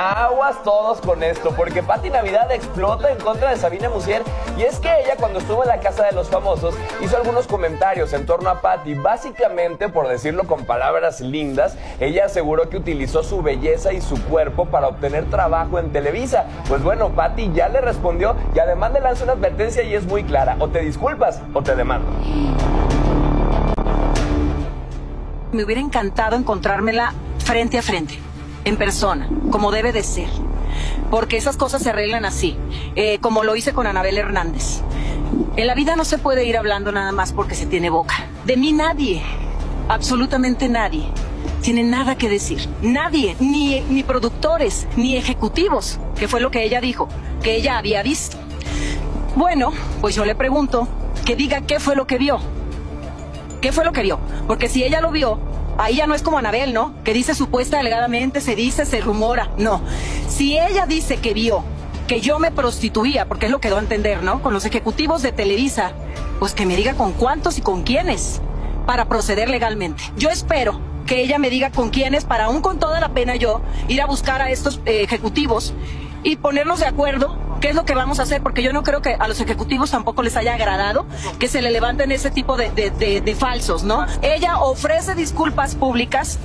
Aguas todos con esto, porque Paty Navidad explota en contra de Sabine Moussier. Y es que ella, cuando estuvo en la Casa de los Famosos, hizo algunos comentarios en torno a Paty. Básicamente, por decirlo con palabras lindas, ella aseguró que utilizó su belleza y su cuerpo para obtener trabajo en Televisa. Pues bueno, Paty ya le respondió y además le lanzó una advertencia y es muy clara: o te disculpas o te demando. Me hubiera encantado encontrármela frente a frente, en persona, como debe de ser, porque esas cosas se arreglan así, como lo hice con Anabel Hernández. En la vida no se puede ir hablando nada más porque se tiene boca. De mí nadie, absolutamente nadie, tiene nada que decir. Nadie, ni productores, ni ejecutivos, que fue lo que ella dijo, que ella había visto. Bueno, pues yo le pregunto que diga qué fue lo que vio. ¿Qué fue lo que vio? Porque si ella lo vio, ahí ya no es como Anabel, ¿no? Que dice supuesta, alegadamente, se dice, se rumora. No. Si ella dice que vio que yo me prostituía, porque es lo que dio a entender, ¿no? Con los ejecutivos de Televisa, pues que me diga con cuántos y con quiénes para proceder legalmente. Yo espero que ella me diga con quiénes para, aún con toda la pena, yo ir a buscar a estos ejecutivos y ponernos de acuerdo qué es lo que vamos a hacer, porque yo no creo que a los ejecutivos tampoco les haya agradado que se le levanten ese tipo de falsos, ¿no? Ella ofrece disculpas públicas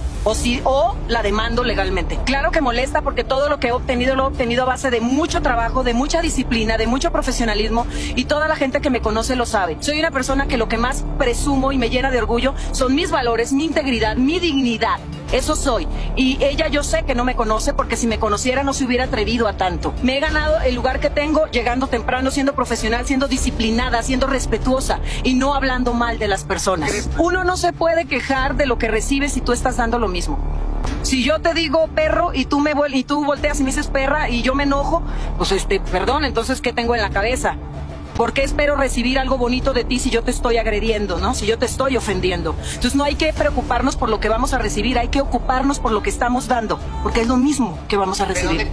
o la demando legalmente. Claro que molesta, porque todo lo que he obtenido lo he obtenido a base de mucho trabajo, de mucha disciplina, de mucho profesionalismo, y toda la gente que me conoce lo sabe. Soy una persona que lo que más presumo y me llena de orgullo son mis valores, mi integridad, mi dignidad. Eso soy. Y ella, yo sé que no me conoce, porque si me conociera no se hubiera atrevido a tanto. Me he ganado el lugar que tengo llegando temprano, siendo profesional, siendo disciplinada, siendo respetuosa y no hablando mal de las personas. Uno no se puede quejar de lo que recibe si tú estás dando lo mismo. Si yo te digo perro y tú volteas y me dices perra y yo me enojo, pues perdón, entonces ¿qué tengo en la cabeza? ¿Por qué espero recibir algo bonito de ti si yo te estoy agrediendo, ¿no? Si yo te estoy ofendiendo. Entonces no hay que preocuparnos por lo que vamos a recibir, hay que ocuparnos por lo que estamos dando, porque es lo mismo que vamos a recibir.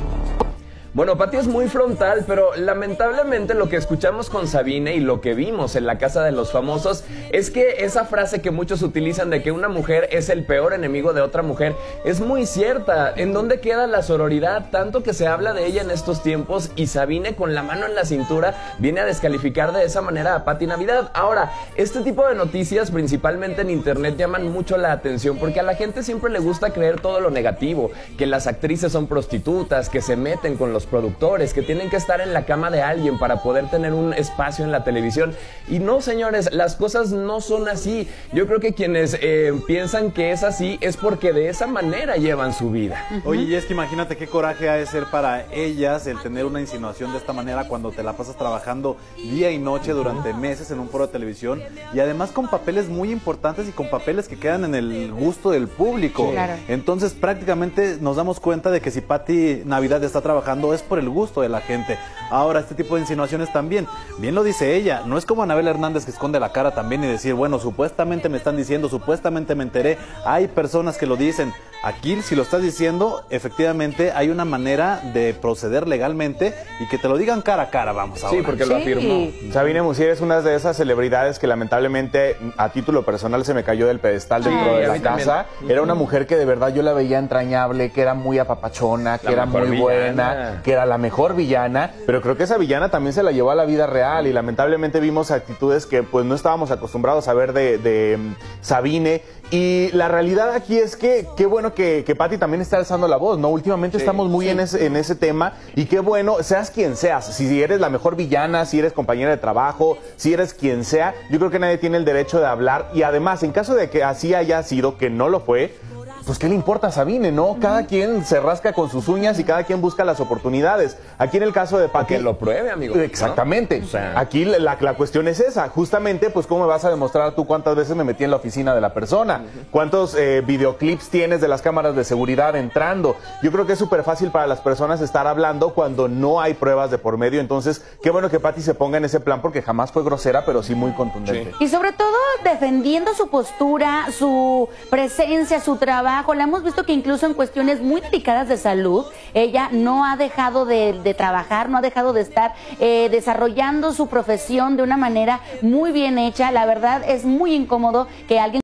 Bueno, Paty es muy frontal, pero lamentablemente lo que escuchamos con Sabine y lo que vimos en la Casa de los Famosos es que esa frase que muchos utilizan de que una mujer es el peor enemigo de otra mujer es muy cierta. ¿En dónde queda la sororidad? Tanto que se habla de ella en estos tiempos, y Sabine, con la mano en la cintura, viene a descalificar de esa manera a Paty Navidad. Ahora, este tipo de noticias, principalmente en internet, llaman mucho la atención porque a la gente siempre le gusta creer todo lo negativo, que las actrices son prostitutas, que se meten con los productores, que tienen que estar en la cama de alguien para poder tener un espacio en la televisión. Y no, señores, las cosas no son así. Yo creo que quienes piensan que es así es porque de esa manera llevan su vida. Oye, y es que imagínate qué coraje ha de ser para ellas el tener una insinuación de esta manera cuando te la pasas trabajando día y noche durante meses en un foro de televisión, y además con papeles muy importantes y con papeles que quedan en el gusto del público. Claro. Entonces prácticamente nos damos cuenta de que si Paty Navidad está trabajando es por el gusto de la gente. Ahora, este tipo de insinuaciones también, bien lo dice ella, no es como Anabel Hernández, que esconde la cara también y decir, bueno, supuestamente me están diciendo, supuestamente me enteré. Hay personas que lo dicen. Aquí, si lo estás diciendo, efectivamente hay una manera de proceder legalmente y que te lo digan cara a cara, vamos. Ahora. Sí, porque lo afirmó. Sabine Moussier es una de esas celebridades que lamentablemente a título personal se me cayó del pedestal dentro de la casa. Era una mujer que de verdad yo la veía entrañable, que era muy apapachona, que era muy buena, que era la mejor villana, pero creo que esa villana también se la llevó a la vida real, y lamentablemente vimos actitudes que pues no estábamos acostumbrados a ver de Sabine. Y la realidad aquí es que qué bueno que Paty también está alzando la voz, ¿no? Últimamente estamos muy en ese tema, y qué bueno, seas quien seas, si eres la mejor villana, si eres compañera de trabajo, si eres quien sea, yo creo que nadie tiene el derecho de hablar. Y además, en caso de que así haya sido, que no lo fue, pues qué le importa a Sabine, ¿no? Cada quien se rasca con sus uñas y cada quien busca las oportunidades. Aquí en el caso de Paty... Que lo pruebe, amigo. Exactamente. ¿No? O sea, aquí la cuestión es esa. Justamente, pues, ¿cómo me vas a demostrar tú cuántas veces me metí en la oficina de la persona? ¿Cuántos videoclips tienes de las cámaras de seguridad entrando? Yo creo que es súper fácil para las personas estar hablando cuando no hay pruebas de por medio. Entonces, qué bueno que Paty se ponga en ese plan, porque jamás fue grosera, pero sí muy contundente. Sí. Y sobre todo, defendiendo su postura, su presencia, su trabajo. La hemos visto que incluso en cuestiones muy delicadas de salud, ella no ha dejado de trabajar, no ha dejado de estar desarrollando su profesión de una manera muy bien hecha. La verdad es muy incómodo que alguien...